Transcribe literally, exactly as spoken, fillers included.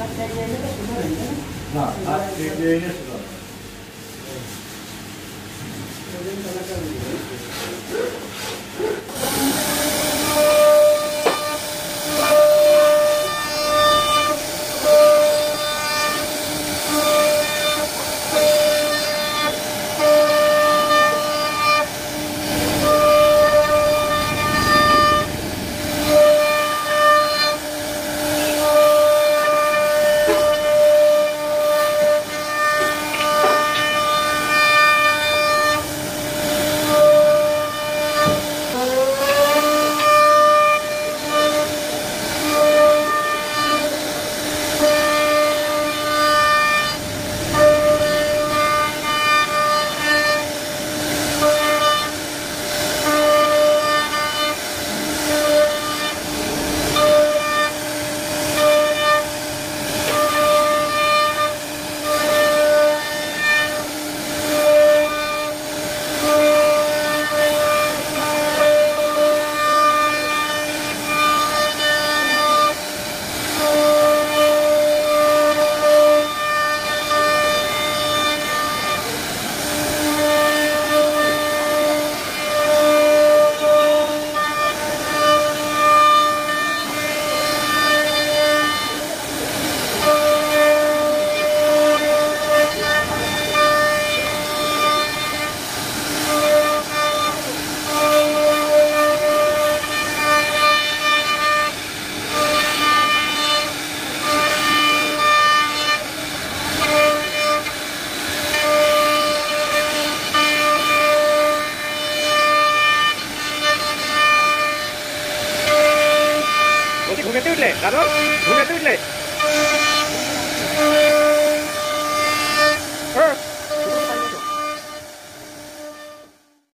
Juguete, juguete, juguete, juguete, juguete.